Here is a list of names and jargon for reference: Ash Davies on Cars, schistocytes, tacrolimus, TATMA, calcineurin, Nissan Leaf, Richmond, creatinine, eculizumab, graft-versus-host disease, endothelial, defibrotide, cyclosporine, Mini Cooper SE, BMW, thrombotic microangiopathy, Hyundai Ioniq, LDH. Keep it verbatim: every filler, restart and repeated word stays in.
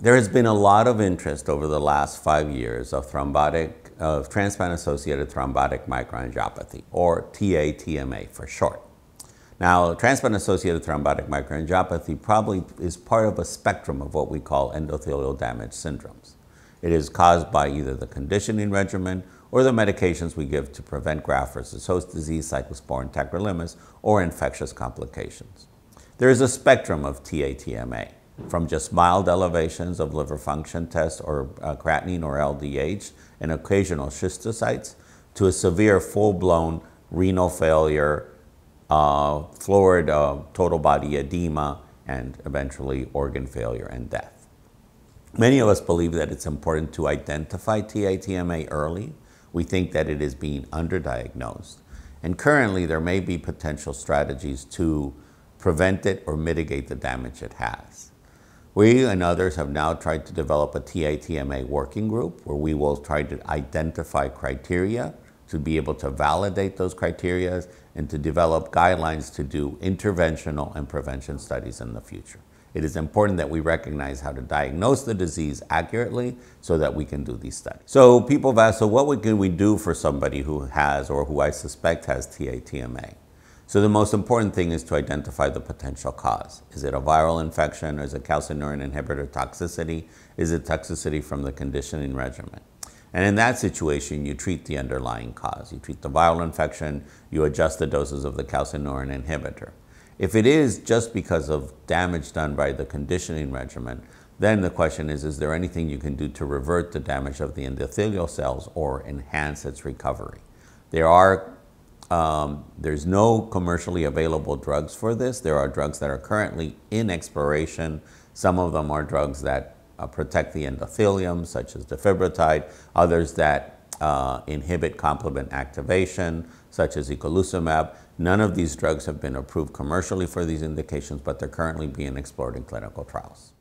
There has been a lot of interest over the last five years of thrombotic, of transplant-associated thrombotic microangiopathy, or T A T M A for short. Now, transplant-associated thrombotic microangiopathy probably is part of a spectrum of what we call endothelial damage syndromes. It is caused by either the conditioning regimen or the medications we give to prevent graft-versus-host disease, cyclosporine, tacrolimus, or infectious complications. There is a spectrum of T A T M A, from just mild elevations of liver function tests or uh, creatinine or L D H and occasional schistocytes, to a severe full-blown renal failure, uh, florid uh, total body edema, and eventually organ failure and death. Many of us believe that it's important to identify T A T M A early. We think that it is being underdiagnosed. And currently, there may be potential strategies to prevent it or mitigate the damage it has. We and others have now tried to develop a T A T M A working group where we will try to identify criteria, to be able to validate those criteria, and to develop guidelines to do interventional and prevention studies in the future. It is important that we recognize how to diagnose the disease accurately so that we can do these studies. So people have asked, so what can we do for somebody who has, or who I suspect has, T A T M A? So the most important thing is to identify the potential cause. Is it a viral infection, or is it calcineurin inhibitor toxicity? Is it toxicity from the conditioning regimen? And in that situation, you treat the underlying cause. You treat the viral infection, you adjust the doses of the calcineurin inhibitor. If it is just because of damage done by the conditioning regimen, then the question is, is there anything you can do to revert the damage of the endothelial cells or enhance its recovery? There are Um, there's no commercially available drugs for this. There are drugs that are currently in exploration. Some of them are drugs that uh, protect the endothelium, such as defibrotide, others that uh, inhibit complement activation, such as eculizumab. None of these drugs have been approved commercially for these indications, but they're currently being explored in clinical trials.